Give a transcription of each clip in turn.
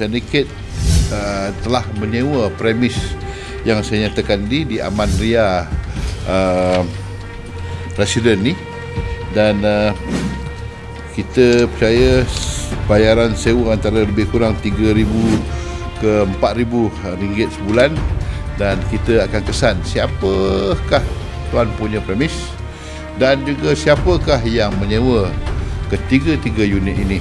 Syndicate telah menyewa premis yang saya nyatakan di Amandria Resident ni, dan kita percaya bayaran sewa antara lebih kurang 3,000 ke 4,000 ringgit sebulan, dan kita akan kesan siapakah tuan punya premis dan juga siapakah yang menyewa ketiga-tiga unit ini.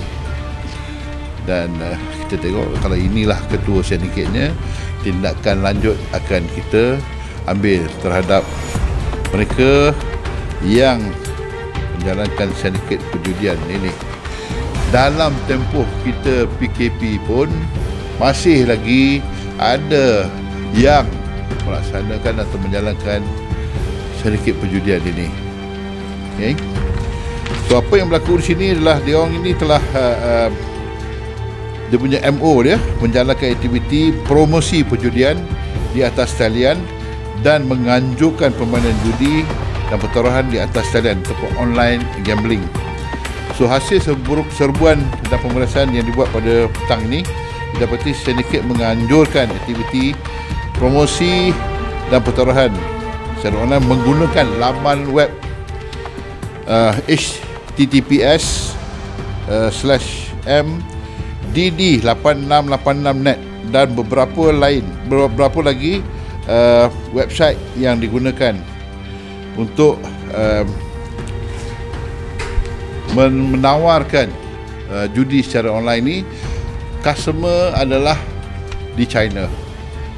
Dan kita tengok kalau inilah ketua syndikatnya, tindakan lanjut akan kita ambil terhadap mereka yang menjalankan sindiket perjudian ini. Dalam tempoh kita PKP pun masih lagi ada yang melaksanakan atau menjalankan sindiket perjudian ini. Okay. So apa yang berlaku di sini adalah diorang ini telah dia punya MO dia menjalankan aktiviti promosi perjudian di atas talian dan menganjurkan permainan judi dan pertaruhan di atas talian ataupun online gambling. So hasil serbuan dan pemeriksaan yang dibuat pada petang ini didapati sindiket menganjurkan aktiviti promosi dan pertaruhan secara online menggunakan laman web https://mdd8686net dan beberapa lagi website yang digunakan untuk menawarkan judi secara online ni. Customer adalah di China,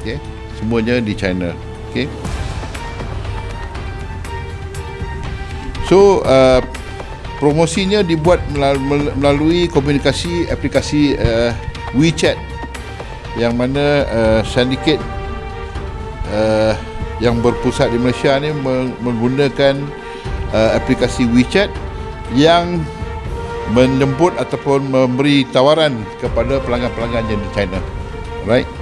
okay? Semuanya di China, okay? So promosinya dibuat melalui komunikasi aplikasi WeChat, yang mana sindiket yang berpusat di Malaysia ni menggunakan aplikasi WeChat yang menjemput ataupun memberi tawaran kepada pelanggan-pelanggan yang di China, right?